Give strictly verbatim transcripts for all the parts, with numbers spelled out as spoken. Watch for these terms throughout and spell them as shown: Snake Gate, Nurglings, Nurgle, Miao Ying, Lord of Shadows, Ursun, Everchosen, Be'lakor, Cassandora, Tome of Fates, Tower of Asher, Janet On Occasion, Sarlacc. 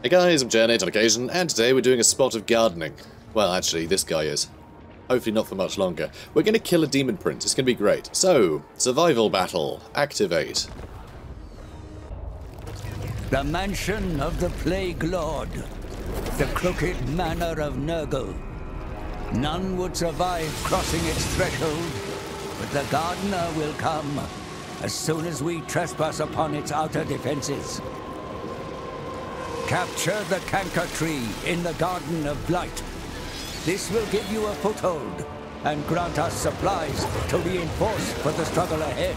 Hey guys, I'm Janet On Occasion, and today we're doing a spot of gardening. Well, actually, this guy is. Hopefully not for much longer. We're going to kill a demon prince. It's going to be great. So, survival battle. Activate. The mansion of the Plague Lord. The crooked manor of Nurgle. None would survive crossing its threshold, but the gardener will come as soon as we trespass upon its outer defenses. Capture the canker tree in the Garden of Blight. This will give you a foothold and grant us supplies to reinforce for the struggle ahead.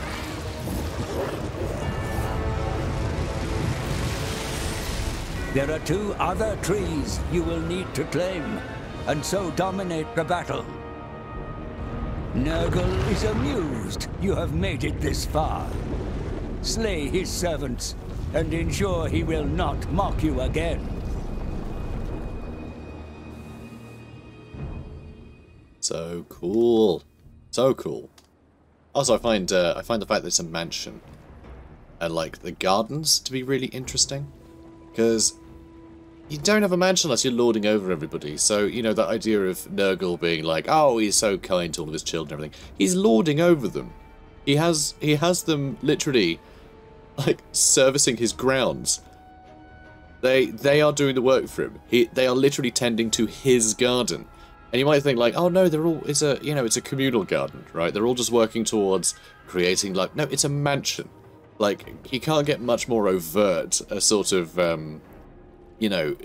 There are two other trees you will need to claim, and so dominate the battle. Nurgle is amused you have made it this far. Slay his servants and ensure he will not mock you again. So cool. So cool. Also, I find uh, I find the fact that it's a mansion and like the gardens to be really interesting, because you don't have a mansion unless you're lording over everybody. So, you know, that idea of Nurgle being like, oh, he's so kind to all of his children and everything. He's lording over them. He has he has them literally like servicing his grounds. They they are doing the work for him. He they are literally tending to his garden. And you might think like, oh no, they're all it's a you know, it's a communal garden, right? They're all just working towards creating like no, it's a mansion. Like, you can't get much more overt, a sort of um you know,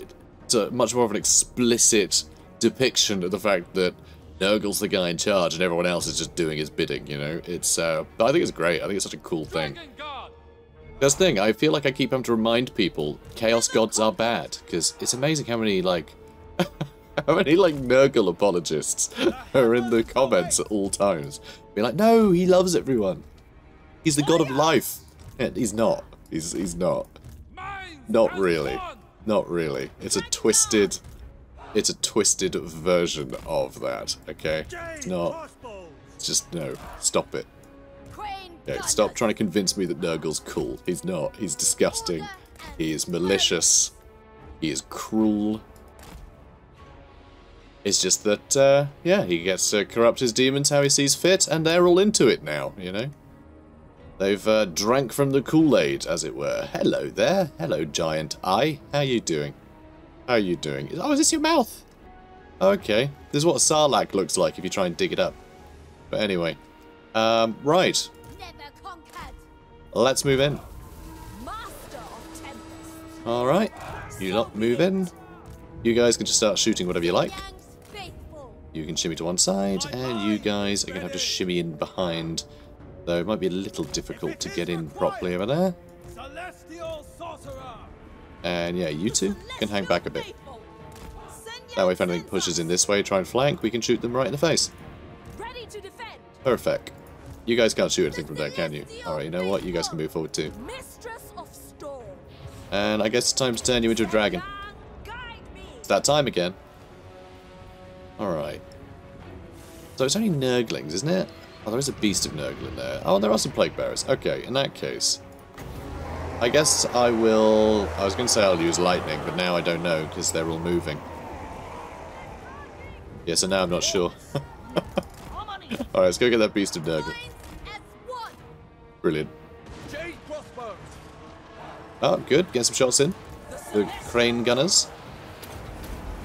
it's a much more of an explicit depiction of the fact that Nurgle's the guy in charge and everyone else is just doing his bidding, you know? It's uh I think it's great. I think it's such a cool thing. That's the thing, I feel like I keep having to remind people Chaos Gods are bad, because it's amazing how many, like, how many, like, Nurgle apologists are in the comments at all times. Be like, no, he loves everyone. He's the god of life. And he's not. He's, he's not. Not really. Not really. It's a twisted, it's a twisted version of that, okay? It's not, it's just, no, stop it. Yeah, stop trying to convince me that Nurgle's cool. He's not. He's disgusting. He is malicious. He is cruel. It's just that, uh, yeah, he gets to corrupt his demons how he sees fit, and they're all into it now, you know? They've uh, drank from the Kool-Aid, as it were. Hello there. Hello, giant eye. How you doing? How you doing? Oh, is this your mouth? Okay. This is what a sarlacc looks like if you try and dig it up. But anyway. Um, right. Let's move in. Alright. You lot move in. You guys can just start shooting whatever you like. You can shimmy to one side, and you guys are going to have to shimmy in behind. Though it might be a little difficult to get in properly over there. And yeah, you two can hang back a bit. That way if anything pushes in this way, try and flank, we can shoot them right in the face. Perfect. You guys can't shoot anything from there, can you? Alright, you know what? You guys can move forward too. And I guess it's time to turn you into a dragon. It's that time again. Alright. So it's only Nurglings, isn't it? Oh, there is a beast of Nurgle in there. Oh, there are some plague bearers. Okay, in that case. I guess I will... I was going to say I'll use lightning, but now I don't know, because they're all moving. Yeah, so now I'm not sure. Alright, let's go get that beast of Nurgle. Brilliant. Oh, good. Get some shots in. The crane gunners.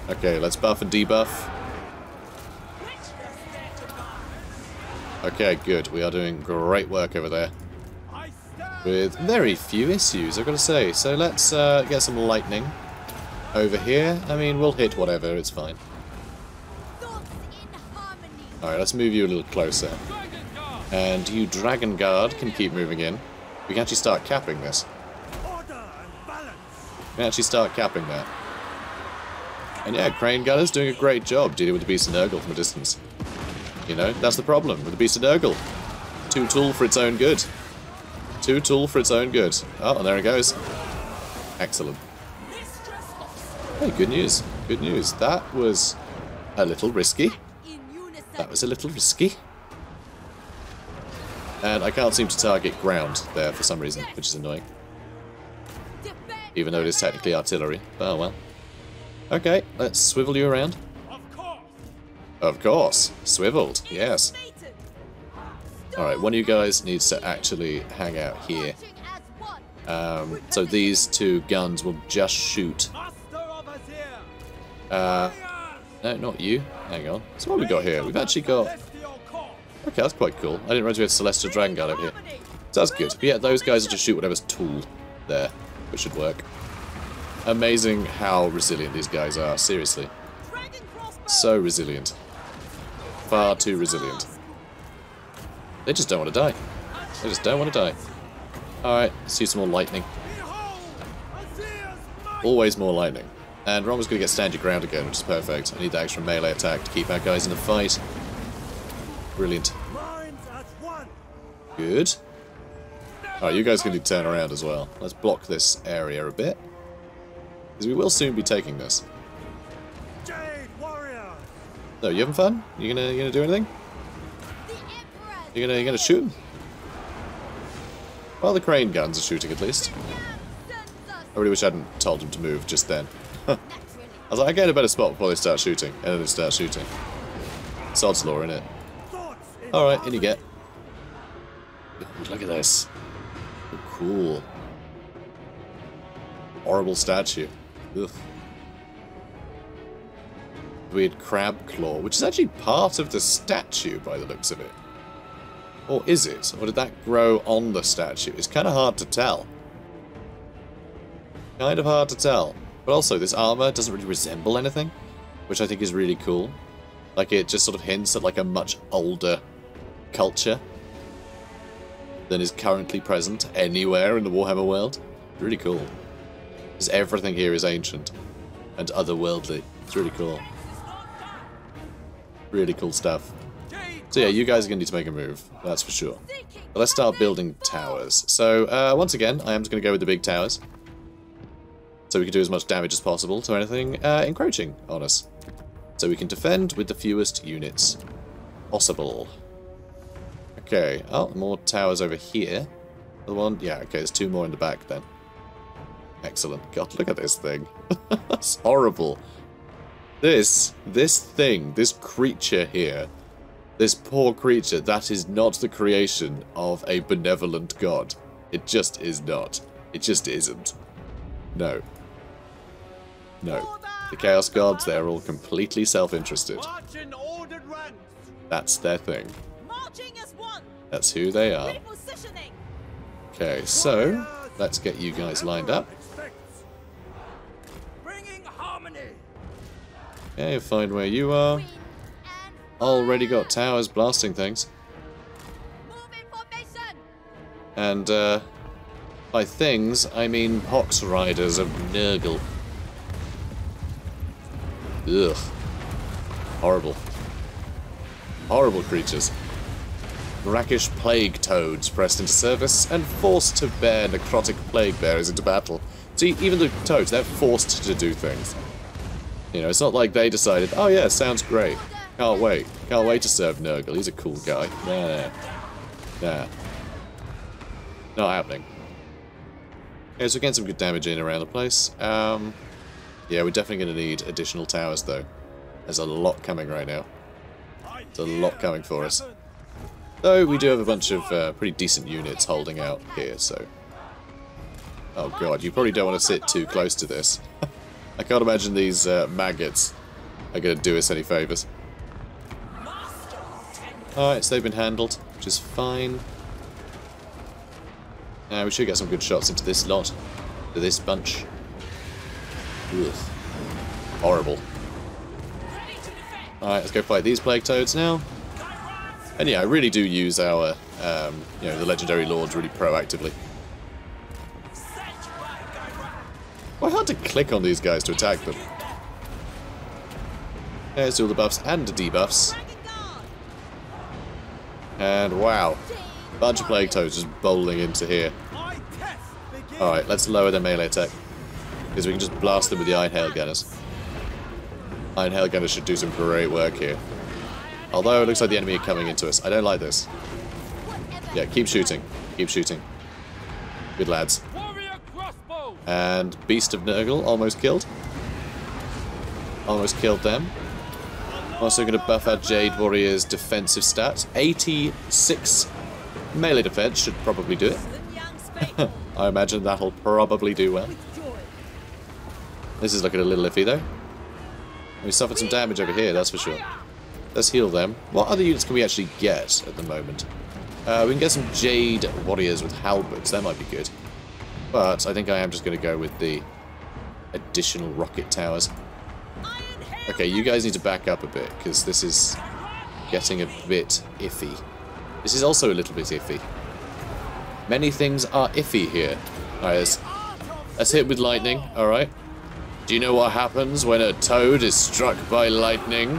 Okay, let's buff and debuff. Okay, good. We are doing great work over there. With very few issues, I've got to say. So let's uh, get some lightning over here. I mean, we'll hit whatever. It's fine. Alright, let's move you a little closer. And you, Dragon Guard, can keep moving in. We can actually start capping this. We can actually start capping that. And yeah, Crane Gunner's doing a great job dealing with the Beast of Nurgle from a distance. You know, that's the problem with the Beast of Nurgle. Too tall for its own good. Too tall for its own good. Oh, and there it goes. Excellent. Hey, good news. Good news. That was a little risky. That was a little risky. And I can't seem to target ground there for some reason, which is annoying. even though it is technically artillery. Oh well. Okay, let's swivel you around. Of course. Of course. Swiveled, yes. Alright, one of you guys needs to actually hang out here. Um, so these two guns will just shoot. Uh, no, not you. Hang on. So what have we got here? We've actually got... Okay, that's quite cool. I didn't realize we had Celestial Dragon Guard over here. So that's good. But yeah, those guys will just shoot whatever's tool there, which should work. Amazing how resilient these guys are, seriously. So resilient. Far too resilient. They just don't want to die. They just don't want to die. Alright, let's use some more lightning. Always more lightning. And Ron was going to get stand your ground again, which is perfect. I need that extra melee attack to keep our guys in the fight. Brilliant. Good. Alright, you guys can do turn around as well. Let's block this area a bit. Because we will soon be taking this. So, you having fun? You gonna, you gonna do anything? You gonna, you gonna shoot him? Well, the crane guns are shooting at least. I really wish I hadn't told them to move just then. I was like, I get a better spot before they start shooting, and then they start shooting. Sod's law, innit? Alright, in you get. Ooh, look at this. Oh, cool. Horrible statue. Ugh. Weird crab claw, which is actually part of the statue by the looks of it. Or is it? Or did that grow on the statue? It's kind of hard to tell. Kind of hard to tell. But also, this armor doesn't really resemble anything, which I think is really cool. Like, it just sort of hints at, like, a much older culture than is currently present anywhere in the Warhammer world. Really cool. Because everything here is ancient and otherworldly. It's really cool. Really cool stuff. So yeah, you guys are going to need to make a move, that's for sure. But let's start building towers. So, uh, once again, I am just going to go with the big towers. So we can do as much damage as possible to anything uh, encroaching on us. So we can defend with the fewest units possible. Okay, oh, more towers over here. The one, yeah, okay, there's two more in the back then. Excellent. God, look at this thing. It's horrible. This, this thing, this creature here... This poor creature, that is not the creation of a benevolent god. It just is not. It just isn't. No. No. The Chaos Gods, they're all completely self-interested. That's their thing. That's who they are. Okay, so, let's get you guys lined up. Okay, find where you are. Already got towers blasting things. And, uh, by things, I mean Hox Riders of Nurgle. Ugh. Horrible. Horrible creatures. Brackish plague toads pressed into service and forced to bear necrotic plague bearers into battle. See, even the toads, they're forced to do things. You know, it's not like they decided, oh yeah, sounds great. Can't wait. Can't wait to serve Nurgle. He's a cool guy. Nah, nah. Nah. Not happening. Okay, so we're getting some good damage in around the place. Um, yeah, we're definitely going to need additional towers, though. There's a lot coming right now. There's a lot coming for us. Though, we do have a bunch of uh, pretty decent units holding out here, so... Oh god, you probably don't want to sit too close to this. I can't imagine these uh, maggots are going to do us any favours. Alright, so they've been handled, which is fine. Now we should get some good shots into this lot. To this bunch. Ugh. Horrible. Alright, let's go fight these plague toads now. And yeah, I really do use our, um, you know, the legendary lords really proactively. Quite hard to click on these guys to attack them. There's all the buffs and the debuffs. And wow, bunch of plague toads just bowling into here. Alright, let's lower their melee attack. Because we can just blast them with the Iron Hail Gunners. Iron Hail Gunners should do some great work here. Although it looks like the enemy are coming into us. I don't like this. Yeah, keep shooting. Keep shooting. Good lads. And Beast of Nurgle almost killed. Almost killed them. Also going to buff our Jade Warrior's defensive stats. eighty-six melee defense should probably do it. I imagine that'll probably do well. This is looking a little iffy, though. We suffered some damage over here, that's for sure. Let's heal them. What other units can we actually get at the moment? Uh, we can get some Jade Warriors with Halberds. That might be good. But I think I am just going to go with the additional rocket towers. Okay, you guys need to back up a bit, because this is getting a bit iffy. This is also a little bit iffy. Many things are iffy here. Alright, let's, let's hit with lightning, alright? Do you know what happens when a toad is struck by lightning?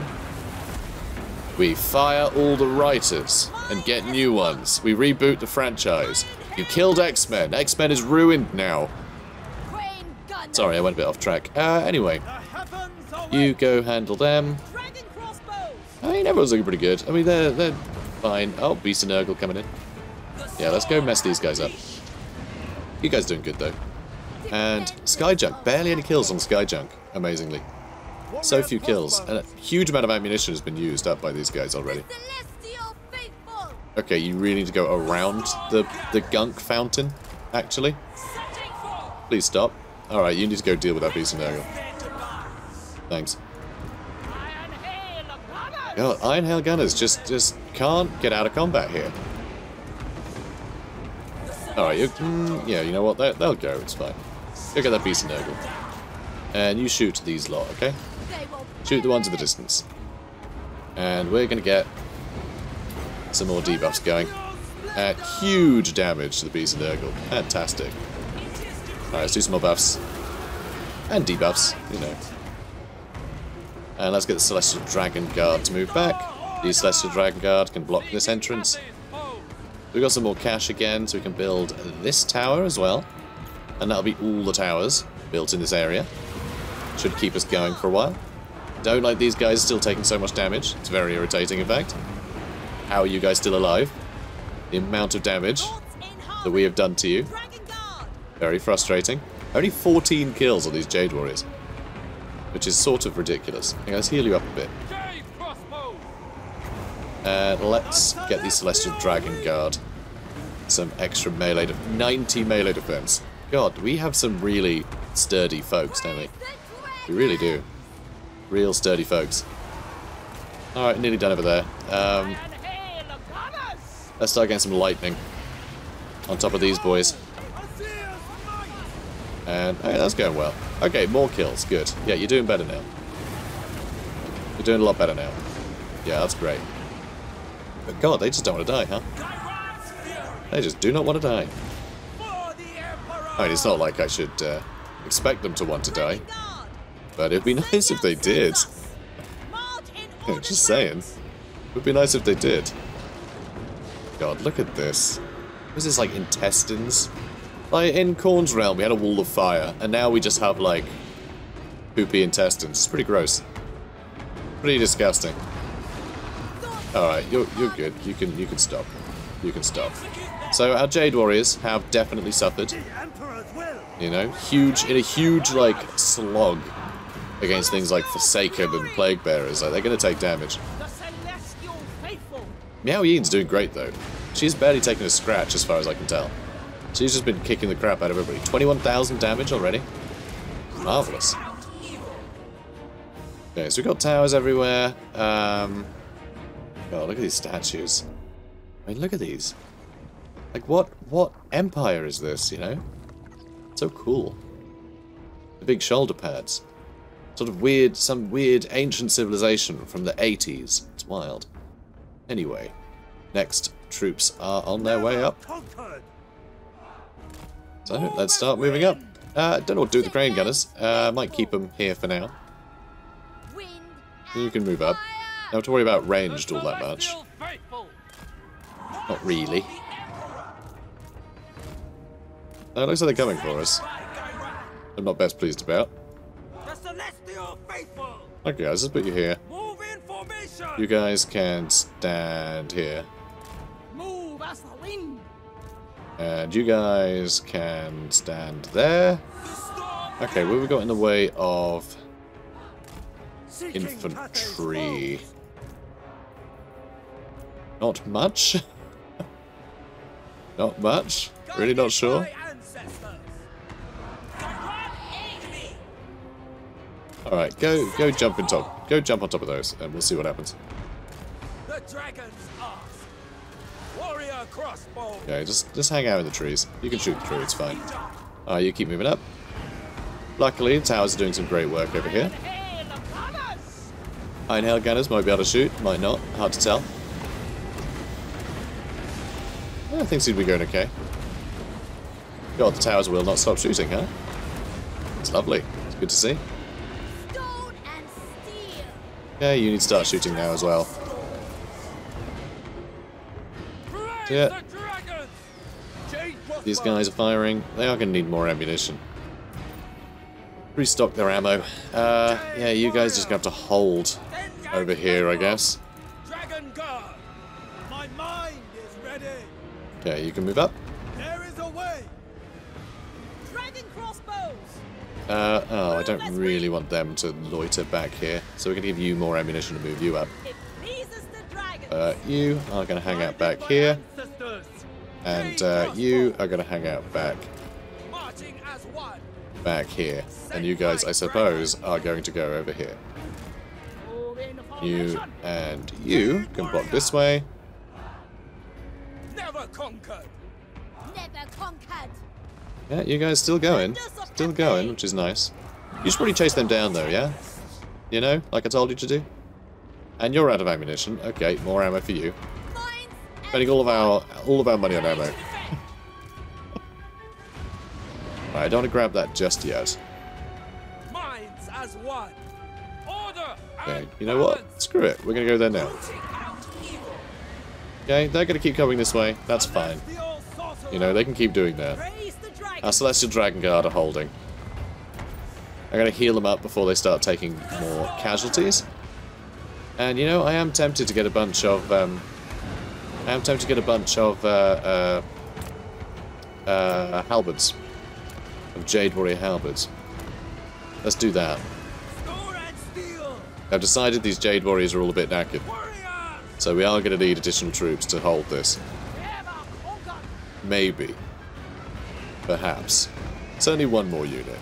We fire all the writers and get new ones. We reboot the franchise. You killed X-Men. X-Men is ruined now. Sorry, I went a bit off track. Uh, anyway, you go handle them. I mean, everyone's looking pretty good. I mean, they're, they're fine. Oh, Beast and Nurgle coming in. Yeah, let's go mess these guys up. You guys doing good, though. And Skyjunk. Barely any kills on Skyjunk, amazingly. So few kills. And a huge amount of ammunition has been used up by these guys already. Okay, you really need to go around the, the gunk fountain, actually. Please stop. Alright, you need to go deal with that Beast of Nurgle. Thanks. God, Iron Hail Gunners just, just can't get out of combat here. Alright, mm, yeah, you know what? They'll, they'll go, it's fine. Go get that Beast of Nurgle. And you shoot these lot, okay? Shoot the ones at the distance. And we're going to get some more debuffs going. Uh, huge damage to the Beast of Nurgle. Fantastic. Alright, let's do some more buffs. And debuffs, you know. And let's get the Celestial Dragon Guard to move back. The Celestial Dragon Guard can block this entrance. We've got some more cash again, so we can build this tower as well. And that'll be all the towers built in this area. Should keep us going for a while. Don't like these guys still taking so much damage. It's very irritating, in fact. How are you guys still alive? The amount of damage that we have done to you. Very frustrating. Only fourteen kills on these Jade Warriors. Which is sort of ridiculous. Okay, let's heal you up a bit. And let's get the Celestial Dragon Guard some extra melee defense. ninety melee defense. God, we have some really sturdy folks, don't we? We really do. Real sturdy folks. Alright, nearly done over there. Um, let's start getting some lightning on top of these boys. And hey, that's going well. Okay, more kills. Good. Yeah, you're doing better now. You're doing a lot better now. Yeah, that's great. But God, they just don't want to die, huh? They just do not want to die. I mean, it's not like I should uh, expect them to want to die. But it'd be nice if they did. Just saying. It'd be nice if they did. God, look at this. What is this, like intestines? Like, in Khorne's realm, we had a wall of fire, and now we just have, like, poopy intestines. It's pretty gross. Pretty disgusting. Alright, you're, you're good. You can, you can stop. You can stop. So, our Jade Warriors have definitely suffered. You know, huge, in a huge, like, slog against things like Forsaken and Plague Bearers. Like, they're going to take damage. Miao Ying's doing great, though. She's barely taken a scratch, as far as I can tell. She's just been kicking the crap out of everybody. twenty-one thousand damage already. Marvellous. Okay, so we've got towers everywhere. Um, God, look at these statues. I mean, look at these. Like, what what empire is this, you know? So cool. The big shoulder pads. Sort of weird, some weird ancient civilization from the eighties. It's wild. Anyway, next troops are on their way up. So let's start moving up. Uh, don't know what to do with the Crane Gunners. Uh, might keep them here for now. You can move up. Don't have to worry about ranged all that much. Not really. It looks like they're coming for us. I'm not best pleased about. Okay, I'll just put you here. You guys can stand here. And you guys can stand there. Okay, what have we got in the way of infantry? Not much. Not much. Really not sure. Alright, go go jump on top. Go jump on top of those and we'll see what happens. The dragon's arse. Warrior crossbow. Okay, just just hang out in the trees. You can shoot through, it's fine. Uh you keep moving up. Luckily the towers are doing some great work over here. Iron hail gunners might be able to shoot, might not, hard to tell. I think things would be going okay. God, the towers will not stop shooting, huh? It's lovely. It's good to see. Yeah, you need to start shooting now as well. Yeah. These guys are firing. They are going to need more ammunition. Restock their ammo. Uh, yeah, you guys just got to hold over here, I guess. Yeah, you can move up. There is a way. Dragon crossbows. Uh oh, I don't really want them to loiter back here, so we're gonna give you more ammunition to move you up. Uh, you are gonna hang out back here, and uh, you are gonna hang out back, back here, and you guys, I suppose, are going to go over here. You and you can block this way. Conquered. Never conquered. Yeah, you guys still going. Still going, which is nice. You should probably chase them down though, yeah? You know, like I told you to do. And you're out of ammunition. Okay, more ammo for you. Spending all of our all of our money on ammo. Right, I don't want to grab that just yet. Minds as one. Order. Okay, you know what? Screw it. We're gonna go there now. Okay, they're going to keep coming this way. That's fine. You know, they can keep doing that. Our Celestial Dragon Guard are holding. I'm going to heal them up before they start taking more casualties. And, you know, I am tempted to get a bunch of... Um, I am tempted to get a bunch of... Uh, uh, uh, halberds. Of Jade Warrior halberds. Let's do that. I've decided these Jade Warriors are all a bit knackered. So we are going to need additional troops to hold this. Maybe. Perhaps. It's only one more unit.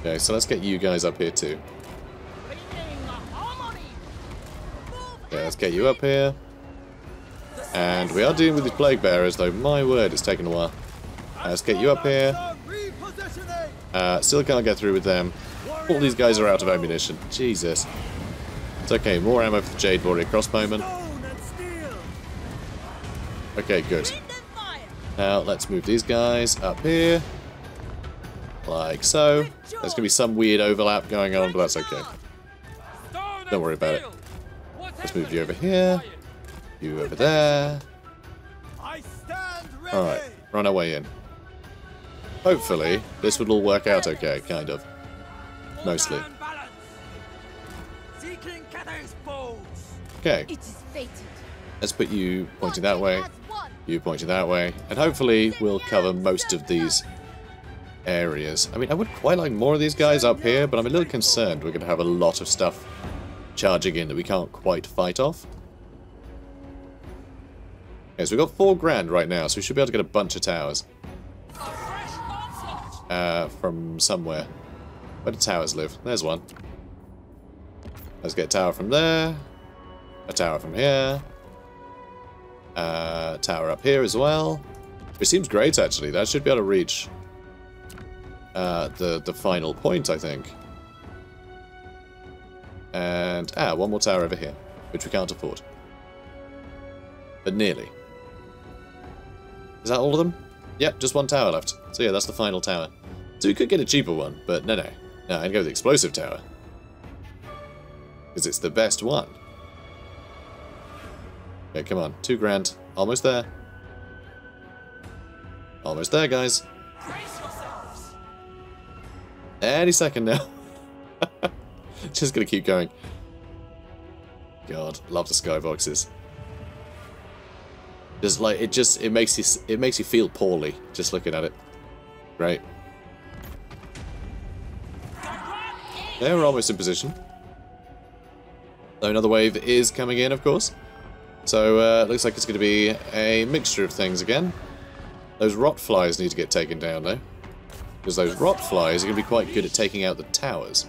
Okay, so let's get you guys up here too. Okay, let's get you up here. And we are dealing with these plague bearers, though my word, it's taken a while. Uh, let's get you up here. Uh, still can't get through with them. All these guys are out of ammunition. Jesus. It's okay, more ammo for the Jade Warrior crossbowman. Okay, good. Now, let's move these guys up here. Like so. There's going to be some weird overlap going on, but that's okay. Don't worry about it. Let's move you over here. You over there. Alright, run our way in. Hopefully, this would all work out okay, kind of. Mostly. Okay. Let's put you pointing that way, you pointing that way, and hopefully we'll cover most of these areas. I mean, I would quite like more of these guys up here, but I'm a little concerned we're going to have a lot of stuff charging in that we can't quite fight off. Okay, so we've got four grand right now, so we should be able to get a bunch of towers. Uh, from somewhere. Where do towers live? There's one. Let's get a tower from there. A tower from here. Uh, a tower up here as well. It seems great, actually. That should be able to reach uh, the, the final point, I think. And, ah, one more tower over here, which we can't afford. But nearly. Is that all of them? Yep, just one tower left. So yeah, that's the final tower. So we could get a cheaper one, but no, no. No, I'd go with the explosive tower. Because it's the best one. Okay, come on. Two grand. Almost there. Almost there, guys. Any second now. Just gonna keep going. God, love the skyboxes. Just like it just it makes you it makes you feel poorly just looking at it. Right. There, we're almost in position. Though another wave is coming in, of course. So uh, looks like it's going to be a mixture of things again. Those rot flies need to get taken down though, because those rot flies are going to be quite good at taking out the towers.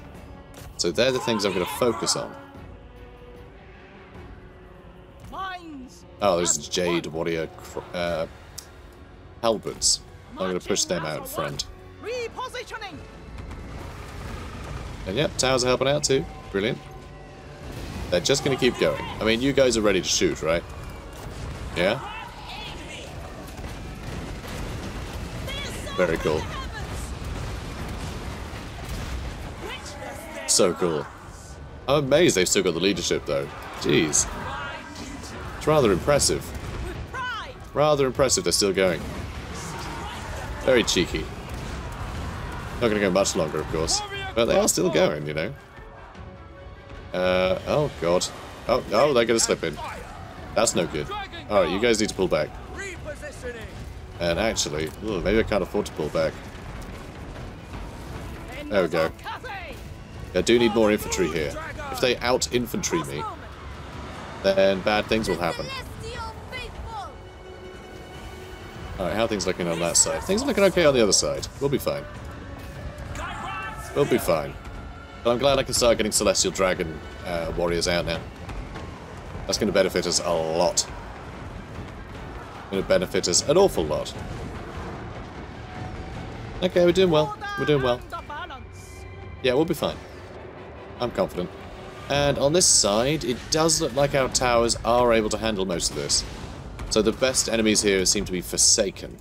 So they're the things I'm going to focus on. Oh, there's Jade Warrior uh, Halberds. I'm going to push them out front. And yep, towers are helping out too. Brilliant. They're just going to keep going. I mean, you guys are ready to shoot, right? Yeah? Very cool. So cool. I'm amazed they've still got the leadership, though. Jeez. It's rather impressive. Rather impressive they're still going. Very cheeky. Not going to go much longer, of course. But they are still going, you know. Uh, oh god. Oh, oh, they're going to slip in. That's no good. Alright, you guys need to pull back. And actually, ooh, maybe I can't afford to pull back. There we go. I do need more infantry here. If they out-infantry me, then bad things will happen. Alright, how are things looking on that side? Things are looking okay on the other side. We'll be fine. We'll be fine. But I'm glad I can start getting Celestial Dragon uh, warriors out now. That's going to benefit us a lot. Going to benefit us an awful lot. Okay, we're doing well. We're doing well. Yeah, we'll be fine. I'm confident. And on this side, it does look like our towers are able to handle most of this. So the best enemies here seem to be Forsaken.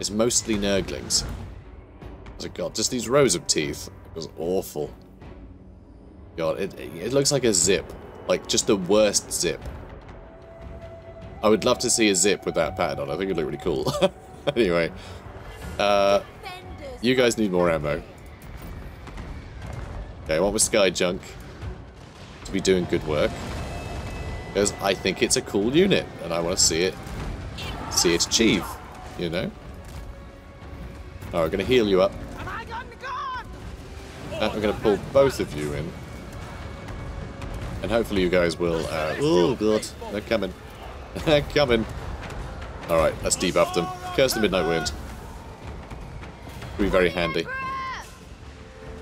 It's mostly Nurglings. Oh god, just these rows of teeth. Was awful. God, it, it looks like a zip. Like, just the worst zip. I would love to see a zip with that pattern on. I think it'd look really cool. Anyway. Uh, you guys need more ammo. Okay, what was Sky Junk? To be doing good work. Because I think it's a cool unit. And I want to see it, see it achieve. You know? Alright, I'm going to heal you up. Uh, I'm going to pull both of you in. And hopefully you guys will... Uh, oh, God. They're coming. They're coming. Alright, let's debuff them. Curse the Midnight Wind. It'll be very handy.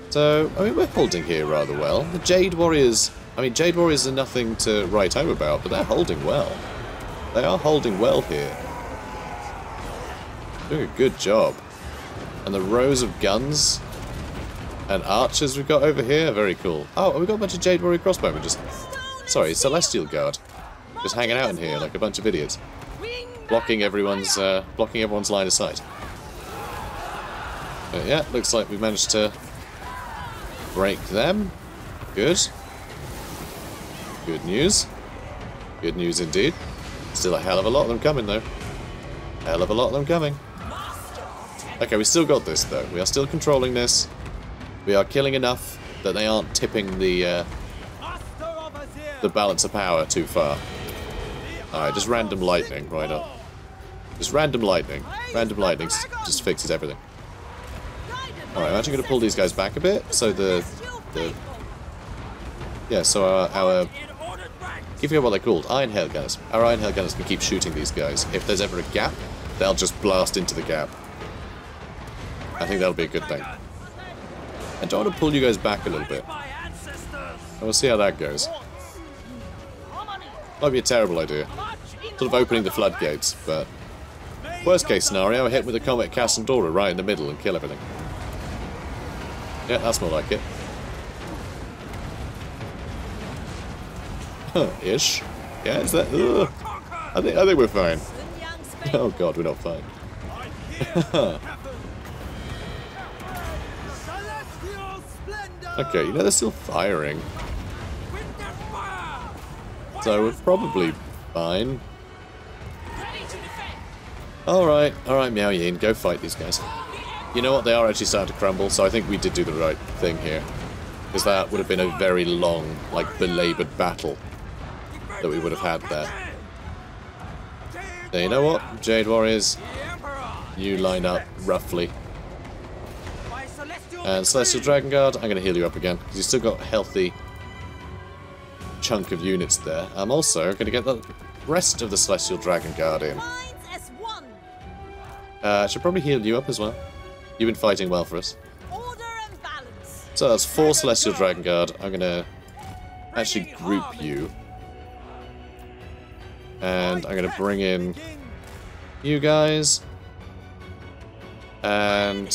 So, I mean, we're holding here rather well. The Jade Warriors... I mean, Jade Warriors are nothing to write home about, but they're holding well. They are holding well here. Doing a good job. And the rows of guns... and archers we've got over here, very cool. Oh, we've got a bunch of Jade Warrior Crossbowmen just... Sorry, Celestial Guard. Just hanging out in here like a bunch of idiots. Blocking everyone's uh, blocking everyone's line of sight. But yeah, looks like we've managed to break them. Good. Good news. Good news indeed. Still a hell of a lot of them coming though. Hell of a lot of them coming. Okay, we still got this though. We are still controlling this. We are killing enough that they aren't tipping the uh, the balance of power too far. Alright, just random lightning, why not? Just random lightning. Random lightning just fixes everything. Alright, I'm actually going to pull these guys back a bit, so the... the yeah, so our... our give me what they're called, Iron Hail Gunners. Our Iron Hail Gunners can keep shooting these guys. If there's ever a gap, they'll just blast into the gap. I think that'll be a good thing. I don't want to pull you guys back a little bit. And we'll see how that goes. Might be a terrible idea. Sort of opening the floodgates, but... worst case scenario, I hit with a Comet Cassandora right in the middle and kill everything. Yeah, that's more like it. Huh, ish. Yeah, is that... Ugh. I think, I think we're fine. Oh god, we're not fine. Okay, you know, they're still firing. So we're probably fine. Alright, alright, Miao Ying, go fight these guys. You know what, they are actually starting to crumble, so I think we did do the right thing here. Because that would have been a very long, like, belaboured battle that we would have had there. So you know what, Jade Warriors, you line up roughly. And Celestial Dragon Guard, I'm going to heal you up again, because you've still got a healthy chunk of units there. I'm also going to get the rest of the Celestial Dragon Guard in. Uh, I should probably heal you up as well. You've been fighting well for us. So that's four Celestial Dragon Guard. I'm going to actually group you. And I'm going to bring in you guys. And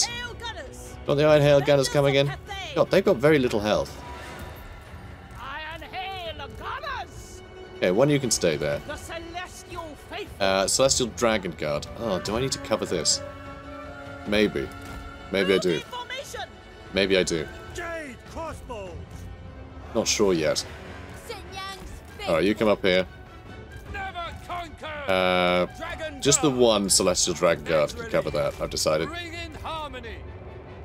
got the Iron Hail Gunners coming in. God, they've got very little health. Okay, one you can stay there. Uh, Celestial Dragon Guard. Oh, do I need to cover this? Maybe. Maybe I do. Maybe I do. Not sure yet. Alright, you come up here. Uh, just the one Celestial Dragon Guard can cover that, I've decided.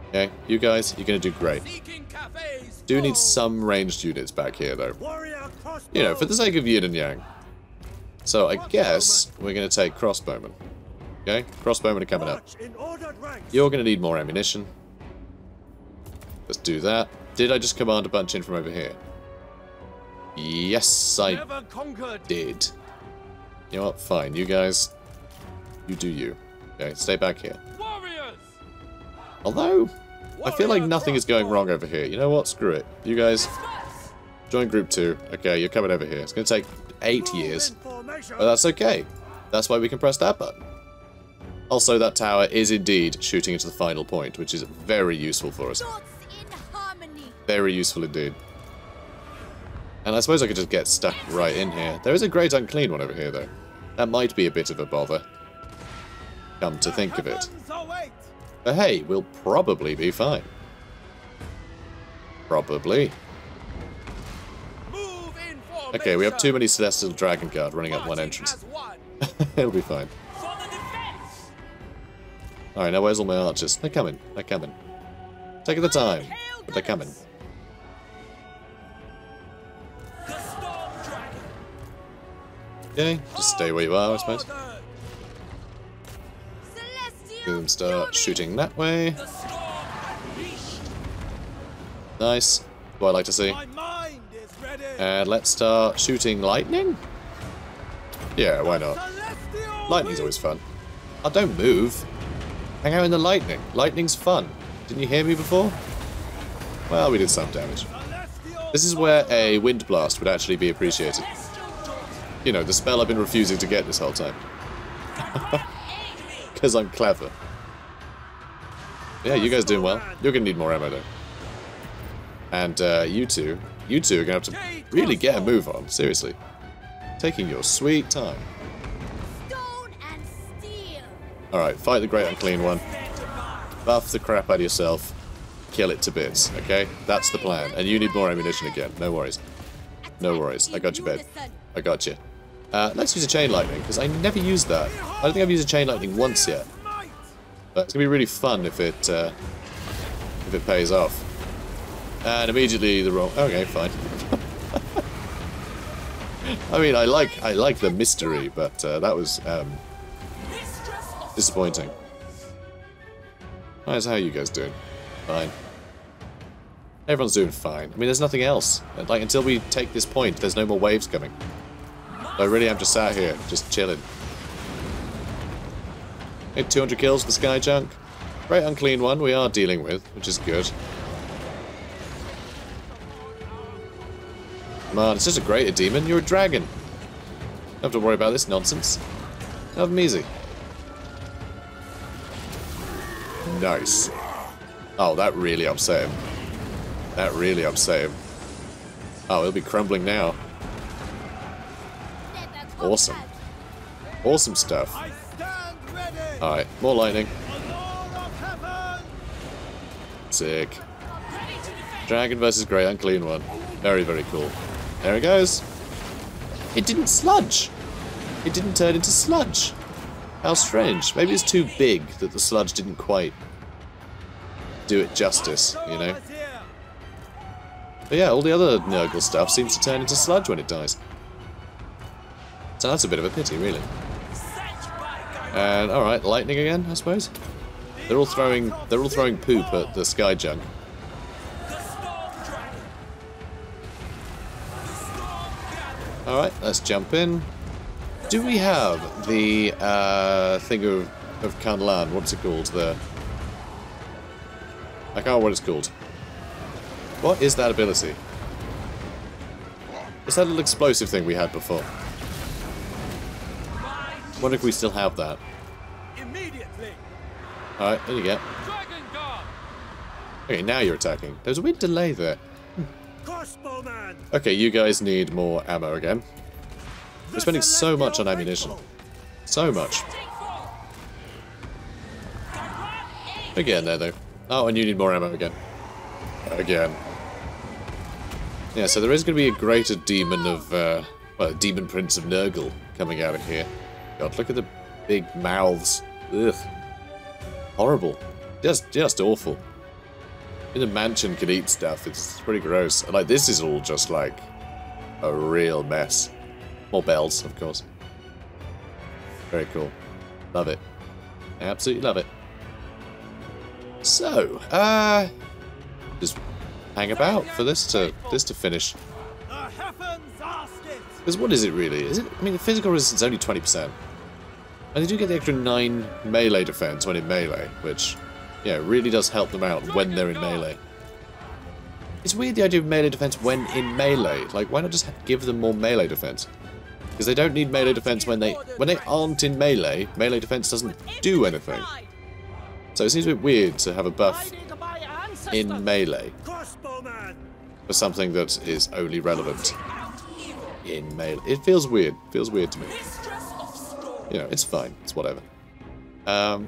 Okay, you guys, you're going to do great. Do need some ranged units back here, though. You know, for the sake of yin and yang. So I guess we're going to take crossbowmen. Okay, crossbowmen are coming up. You're going to need more ammunition. Let's do that. Did I just command a bunch in from over here? Yes, I did. You know what? Fine. You guys, you do you. Okay, stay back here. Although, I feel like nothing is going wrong over here. You know what? Screw it. You guys, join group two. Okay, you're coming over here. It's going to take eight years. But that's okay. That's why we can press that button. Also, that tower is indeed shooting into the final point, which is very useful for us. Very useful indeed. And I suppose I could just get stuck right in here. There is a great unclean one over here, though. That might be a bit of a bother. Come to think of it. But hey, we'll probably be fine. Probably. Okay, we have too many Celestial Dragon Guard running up one entrance. It'll be fine. Alright, now where's all my archers? They're coming. They're coming. Taking the time. But they're coming. Okay, just stay where you are, I suppose. Boom, start shooting that way. Nice. What I like to see. And let's start shooting lightning? Yeah, why not? Lightning's always fun. I don't move. Hang out in the lightning. Lightning's fun. Didn't you hear me before? Well, we did some damage. This is where a wind blast would actually be appreciated. You know, the spell I've been refusing to get this whole time. Because I'm clever. Yeah, you guys doing well. You're going to need more ammo, though. And uh, you two, you two are going to have to really get a move on, seriously. Taking your sweet time. Alright, fight the great unclean one. Buff the crap out of yourself. Kill it to bits, okay? That's the plan. And you need more ammunition again. No worries. No worries. I got you, babe. I got you. Uh, let's use a chain lightning, because I never used that. I don't think I've used a chain lightning once yet. But it's going to be really fun if it, uh, if it pays off. And immediately the wrong... Okay, fine. I mean, I like, I like the mystery, but uh, that was... Um, Disappointing. Alright, so how are you guys doing? Fine. Everyone's doing fine. I mean, there's nothing else. Like, until we take this point, there's no more waves coming. So I really am just sat here, just chilling. Hit two hundred kills for the Sky Junk. Great unclean one we are dealing with, which is good. Come on, it's just a greater demon. You're a dragon. Don't have to worry about this nonsense. Have them easy. Nice. Oh, that really upset him. That really upset him. Oh, he'll be crumbling now. Awesome. Awesome stuff. Alright, more lightning. Sick. Dragon versus Grey Unclean One. Very, very cool. There it goes. It didn't sludge. It didn't turn into sludge. How strange. Maybe it's too big that the sludge didn't quite do it justice, you know? But yeah, all the other Nurgle stuff seems to turn into sludge when it dies. So that's a bit of a pity, really. And alright, lightning again, I suppose. They're all throwing they're all throwing poop at the sky junk. Alright, let's jump in. Do we have the uh, thing of, of Kanlan? What's it called there? I can't remember what it's called. What is that ability? It's that little explosive thing we had before. I wonder if we still have that. Alright, there you go. Okay, now you're attacking. There's a weird delay there. Okay, you guys need more ammo again. We're spending so much on ammunition. So much. Again there, though. Oh, and you need more ammo again. Again. Yeah, so there is going to be a greater demon of, uh, well, demon prince of Nurgle coming out of here. God, look at the big mouths. Ugh. Horrible. Just, just awful. In a mansion can eat stuff. It's pretty gross. And, like, this is all just, like, a real mess. More bells, of course. Very cool. Love it. Absolutely love it. So, uh... just hang about for this to this to finish. Because what is it really? Is it? I mean, the physical resistance is only twenty percent. And they do get the extra nine melee defense when in melee, which, yeah, really does help them out when they're in melee. It's weird the idea of melee defense when in melee. Like, why not just give them more melee defense? Because they don't need melee defense when they when they aren't in melee. Melee defense doesn't do anything. So it seems a bit weird to have a buff in melee for something that is only relevant in melee. It feels weird. Feels weird to me. You know, it's fine. It's whatever. Um,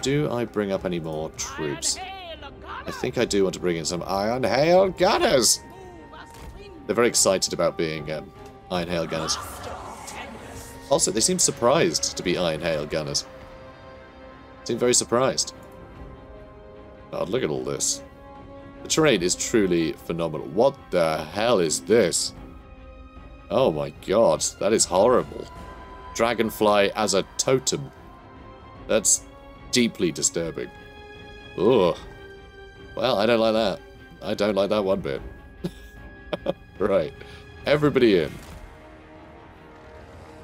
do I bring up any more troops? I think I do want to bring in some Iron Hail Gunners. They're very excited about being um, Iron Hail Gunners. Also, they seem surprised to be Iron Hail Gunners. Seem very surprised. God, look at all this. The terrain is truly phenomenal. What the hell is this? Oh my god, that is horrible. Dragonfly as a totem. That's deeply disturbing. Ugh. Well, I don't like that. I don't like that one bit. Right. Everybody in.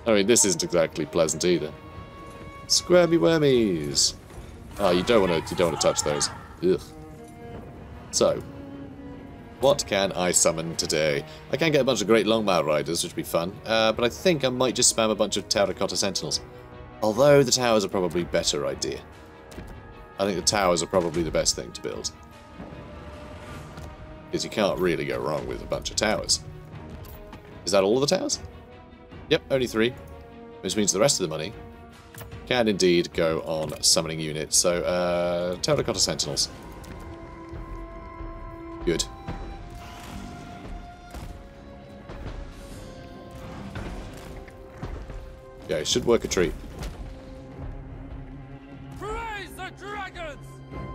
I mean, this isn't exactly pleasant either. Squirmy wormies. Oh, you don't want to. You don't want to touch those. Ugh. So, what can I summon today? I can get a bunch of great longbow riders, which would be fun. Uh, but I think I might just spam a bunch of terracotta sentinels. Although the towers are probably a better idea. I think the towers are probably the best thing to build. Because you can't really go wrong with a bunch of towers. Is that all the towers? Yep, only three. Which means the rest of the money can indeed go on summoning units. So, uh, terracotta sentinels. Good. Yeah, it should work a treat. Praise the dragons!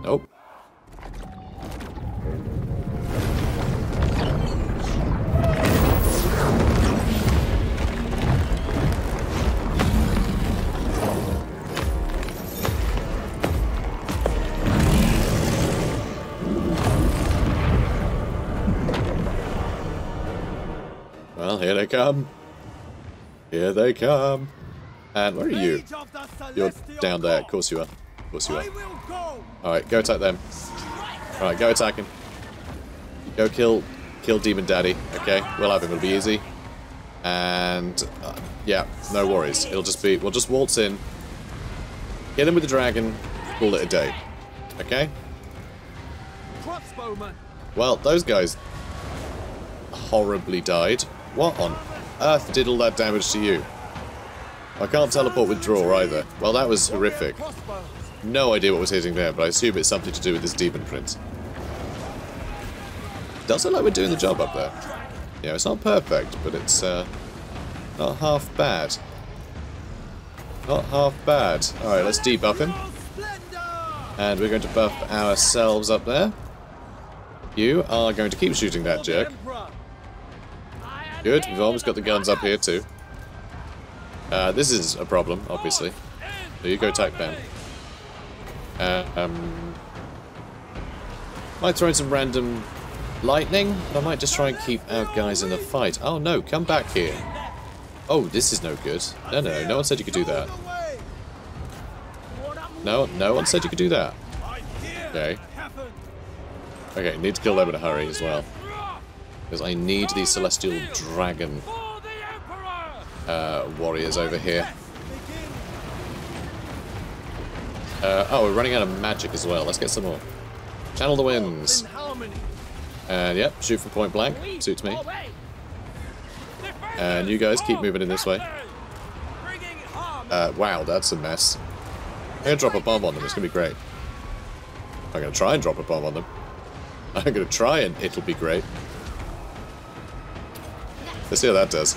Nope. Here they come. Here they come. And where are you? You're down there. Of course you are. Of course you are. Alright, go attack them. Alright, go attack him. Go kill kill Demon Daddy. Okay, we'll have him. It'll be easy. And, uh, yeah, no worries. It'll just be, we'll just waltz in. Get him with the dragon. Call it a day. Okay? Well, those guys horribly died. What on earth did all that damage to you? I can't teleport withdraw either. Well, that was horrific. No idea what was hitting there, but I assume it's something to do with this demon prince. Does it look like we're doing the job up there? Yeah, it's not perfect, but it's uh, not half bad. Not half bad. Alright, let's debuff him. And we're going to buff ourselves up there. You are going to keep shooting that jerk. Good, we've almost got the guns up here too. Uh, this is a problem, obviously. So you go attack Ben. Uh, um, might throw in some random lightning. I might just try and keep our guys in the fight. Oh no, come back here. Oh, this is no good. No, no, no one said you could do that. No, no one said you could do that. Okay. Okay, need to kill them in a hurry as well. Because I need these Celestial Dragon uh, warriors over here. Uh, oh, we're running out of magic as well. Let's get some more. Channel the winds. And yep, shoot from point blank. Suits me. And you guys keep moving in this way. Uh, wow, that's a mess. I'm going to drop a bomb on them. It's going to be great. I'm going to try and drop a bomb on them. I'm going to try and it'll be great. Let's see how that does.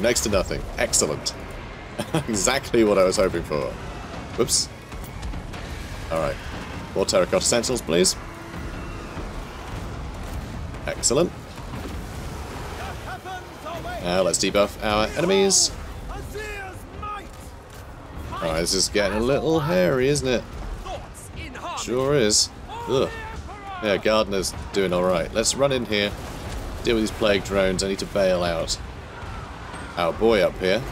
Next to nothing. Excellent. Exactly what I was hoping for. Whoops. Alright. More terracotta sentinels, please. Excellent. Now let's debuff our enemies. Alright, this is getting a little hairy, isn't it? Sure is. Ugh. Yeah, Gardener's doing alright. Let's run in here. Deal with these plague drones. I need to bail out our boy up here.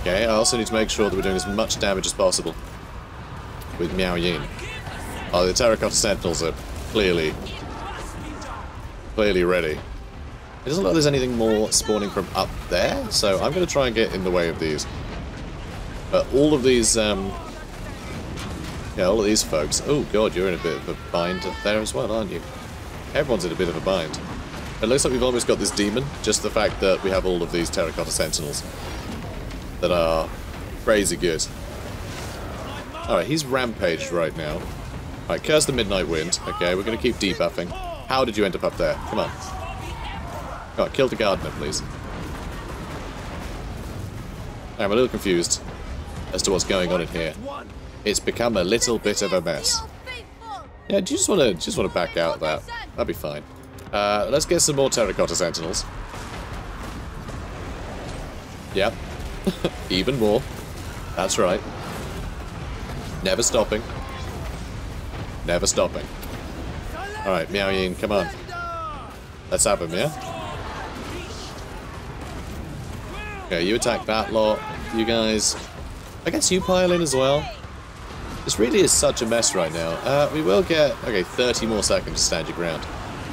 Okay, I also need to make sure that we're doing as much damage as possible with Miao Ying. Oh, the terracotta sentinels are clearly, clearly ready. It doesn't look like there's anything more spawning from up there, so I'm going to try and get in the way of these. But all of these, um, yeah, all of these folks. Oh god, you're in a bit of a bind there as well, aren't you? Everyone's in a bit of a bind. It looks like we've almost got this demon, just the fact that we have all of these terracotta sentinels that are crazy good. Alright, he's rampaged right now. Alright, curse the Midnight Wind. Okay, we're going to keep debuffing. How did you end up up there? Come on. Alright, kill the Gardener, please. I'm a little confused as to what's going on in here. It's become a little bit of a mess. Yeah, do you just want to just want to back out of that? That'd be fine. Uh, let's get some more terracotta sentinels. Yep. Even more. That's right. Never stopping. Never stopping. Alright, Miao Ying, come on. Let's have him, yeah? Okay, you attack that lot. You guys. I guess you pile in as well. This really is such a mess right now. Uh, we will get, okay, thirty more seconds to stand your ground.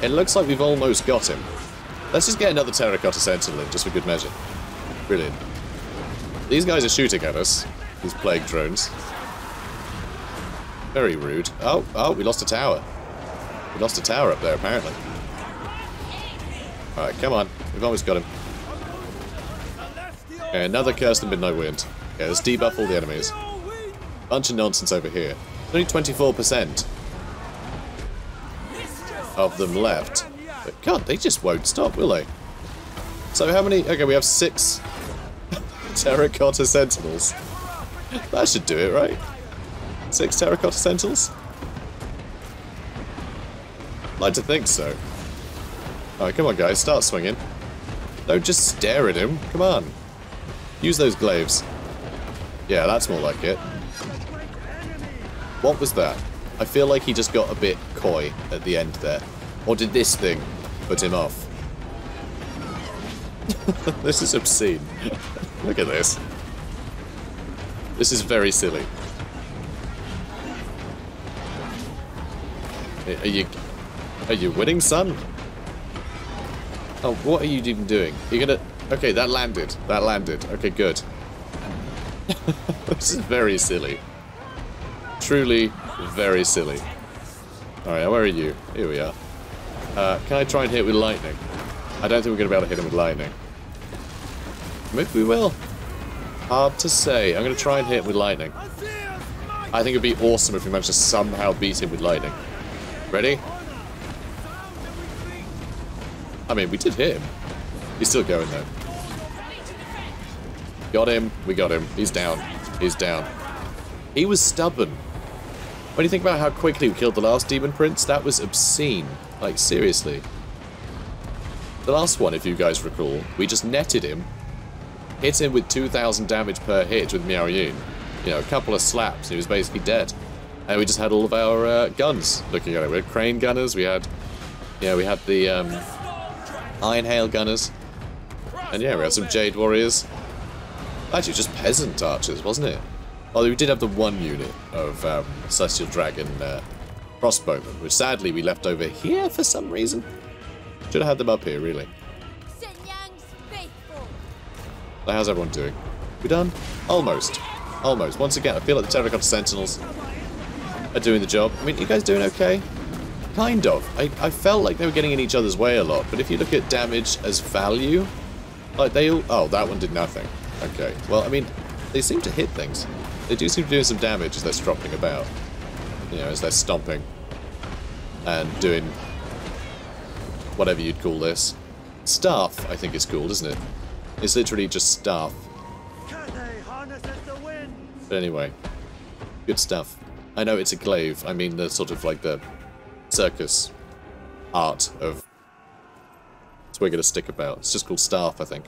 It looks like we've almost got him. Let's just get another terracotta sentinel in, just for good measure. Brilliant. These guys are shooting at us, these plague drones. Very rude. Oh, oh, we lost a tower. We lost a tower up there, apparently. Alright, come on. We've almost got him. Okay, another Curse the Midnight Wind. Okay, let's debuff all the enemies. Bunch of nonsense over here. Only twenty-four percent of them left. But God, they just won't stop, will they? So how many? Okay, we have six terracotta sentinels. That should do it, right? Six terracotta sentinels? I'd like to think so. Alright, come on guys, start swinging. Don't just stare at him, come on. Use those glaives. Yeah, that's more like it. What was that? I feel like he just got a bit coy at the end there. Or did this thing put him off? This is obscene. Look at this. This is very silly. Are you... Are you winning, son? Oh, what are you even doing? You're gonna... Okay, that landed. That landed. Okay, good. This is very silly. Truly, very silly. Alright, where are you? Here we are. Uh, can I try and hit with lightning? I don't think we're going to be able to hit him with lightning. Maybe we will. Hard to say. I'm going to try and hit him with lightning. I think it would be awesome if we managed to somehow beat him with lightning. Ready? I mean, we did hit him. He's still going, though. Got him. We got him. He's down. He's down. He was stubborn. When you think about how quickly we killed the last Demon Prince, that was obscene. Like, seriously. The last one, if you guys recall, we just netted him, hit him with two thousand damage per hit with Miao Ying. You know, a couple of slaps, he was basically dead. And we just had all of our uh, guns looking at it. We had crane gunners, we had, yeah, we had the um, iron hail gunners. And yeah, we had some jade warriors. Actually, just peasant archers, wasn't it? Although we did have the one unit of um, celestial dragon uh, crossbowmen, which sadly we left over here for some reason. Should have had them up here, really. Now, how's everyone doing? We done? Almost. Almost. Once again, I feel like the Terracotta Sentinels are doing the job. I mean, you guys doing okay? Kind of. I, I felt like they were getting in each other's way a lot, but if you look at damage as value, like they all... Oh, that one did nothing. Okay. Well, I mean, they seem to hit things. They do seem to be doing some damage as they're stromping about. You know, as they're stomping. And doing... whatever you'd call this. Staff, I think it's called, isn't it? It's literally just staff. But anyway, good stuff. I know it's a glaive. I mean the sort of like the circus art of swinging a stick about. It's just called staff, I think.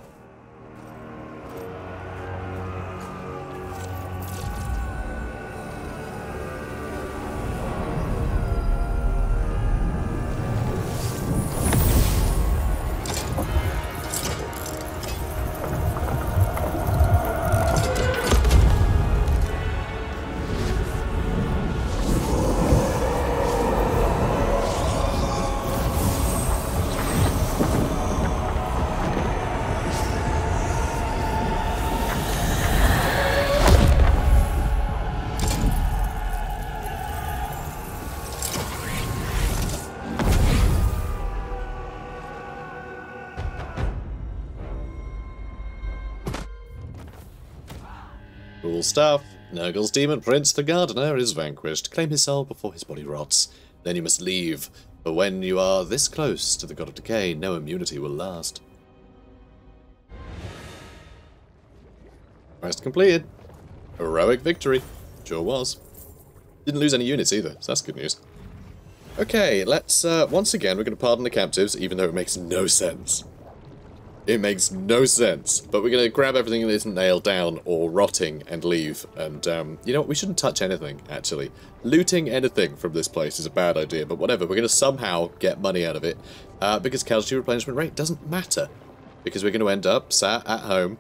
Stuff. Nurgle's demon prince, the gardener, is vanquished. Claim his soul before his body rots. Then you must leave, for when you are this close to the god of decay, no immunity will last. Quest completed. Heroic victory. Sure was. Didn't lose any units either, so that's good news. Okay, let's, uh, once again, we're going to pardon the captives, even though it makes no sense. It makes no sense, but we're going to grab everything that isn't nailed down or rotting and leave. And um, you know what, we shouldn't touch anything, actually. Looting anything from this place is a bad idea, but whatever, we're going to somehow get money out of it. Uh, because casualty replenishment rate doesn't matter. Because we're going to end up sat at home,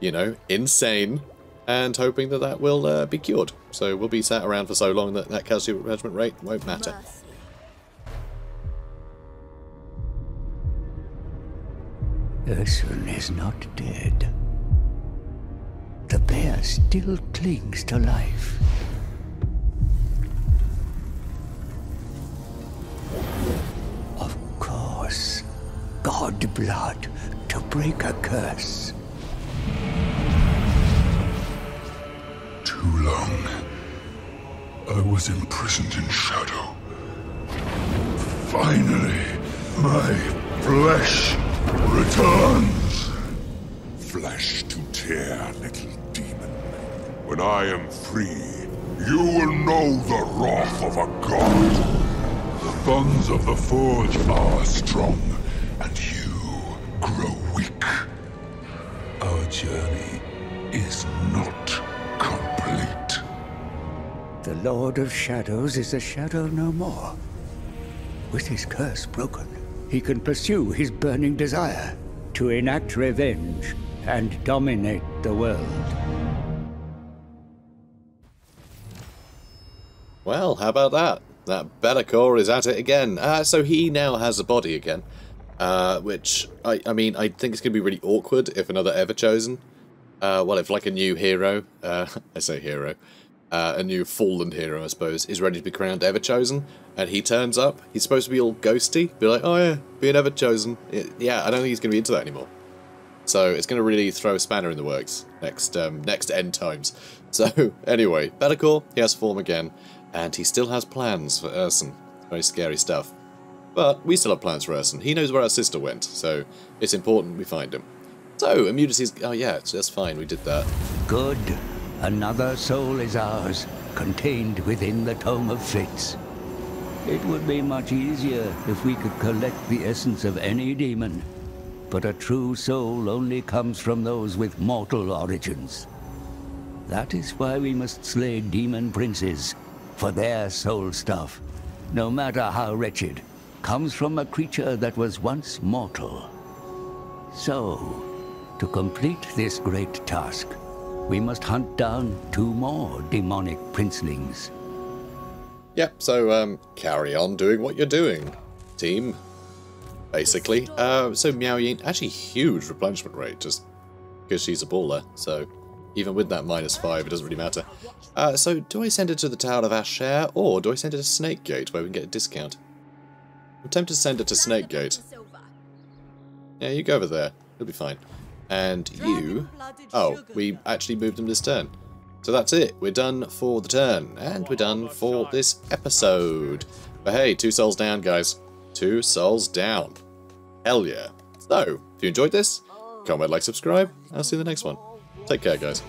you know, insane, and hoping that that will uh, be cured. So we'll be sat around for so long that that casualty replenishment rate won't matter. Mercy. Ursun is not dead. The bear still clings to life. Of course, god blood to break a curse. Too long. I was imprisoned in shadow. Finally, my flesh returns! Flesh to tear, little demon. When I am free, you will know the wrath of a god. The bonds of the forge are strong, and you grow weak. Our journey is not complete. The Lord of Shadows is a shadow no more. With his curse broken, he can pursue his burning desire to enact revenge and dominate the world. Well, how about that? That Be'lakor is at it again. Uh, so he now has a body again, uh, which, I, I mean, I think it's going to be really awkward if another Everchosen, uh, well, if like a new hero, uh, I say hero, Uh, a new fallen hero, I suppose, is ready to be crowned Everchosen, and he turns up. He's supposed to be all ghosty, be like, oh yeah, being Everchosen. It, yeah, I don't think he's going to be into that anymore. So it's going to really throw a spanner in the works next um, next end times. So anyway, Be'lakor, he has form again, and he still has plans for Ursun. Very scary stuff. But we still have plans for Ursun. He knows where our sister went, so it's important we find him. So immunities, oh yeah, that's fine, we did that. Good. Another soul is ours, contained within the Tome of Fates. It would be much easier if we could collect the essence of any demon but a true soul only comes from those with mortal origins. That is why we must slay demon princes, for their soul stuff, no matter how wretched, comes from a creature that was once mortal. So, to complete this great task, we must hunt down two more demonic princelings. Yep, so um, carry on doing what you're doing, team, basically. Uh, so Miao Ying, actually huge replenishment rate, just because she's a baller, so even with that minus five, it doesn't really matter. Uh, so do I send her to the Tower of Asher, or do I send her to Snake Gate, where we can get a discount? I'm tempted to send her to Snake Gate. Yeah, you go over there. It'll be fine. And you... Oh, we actually moved them this turn. So that's it. We're done for the turn. And we're done for this episode. But hey, two souls down, guys. Two souls down. Hell yeah. So, if you enjoyed this, comment, like, subscribe. I'll see you in the next one. Take care, guys.